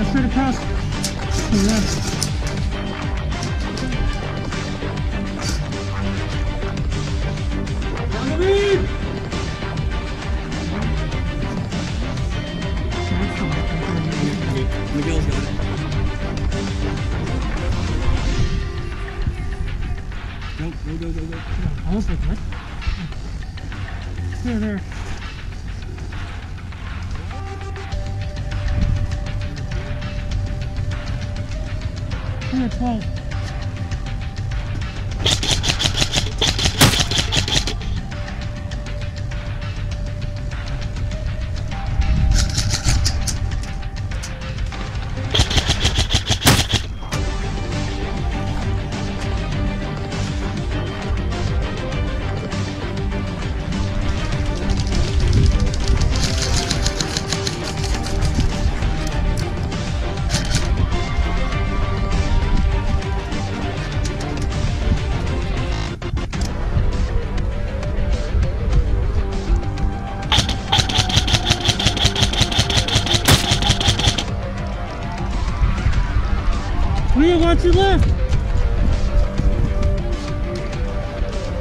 get straight across. Look at that. Down the lead! Miguel's got it. Go. Almost like that. There. You're at 12. Watch your left.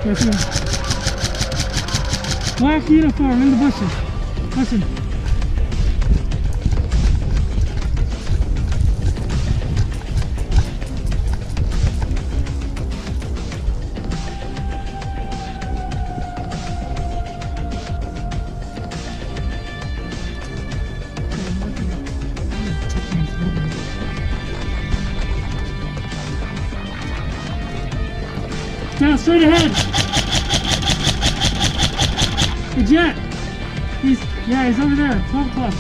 There's a black uniform in the bushes. Listen. Now straight ahead. The jet. He's over there. 12 o'clock.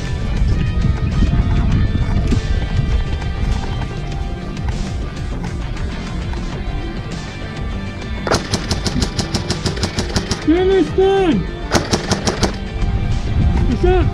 Get in there, spin. What's up?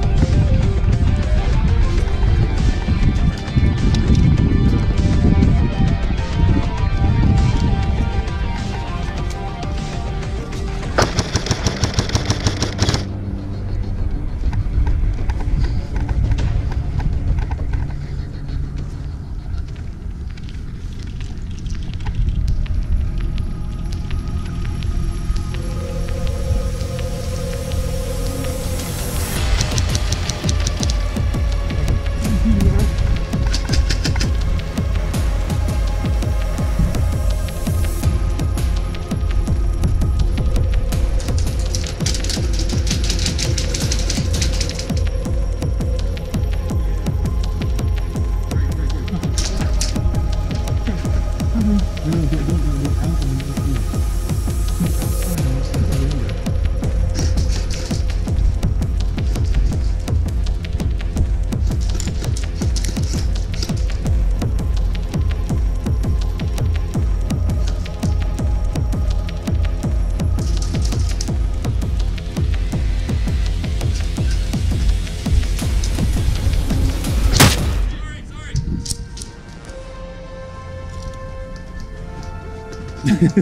You gotta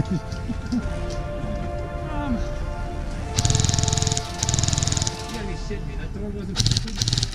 be shitting me, that door wasn't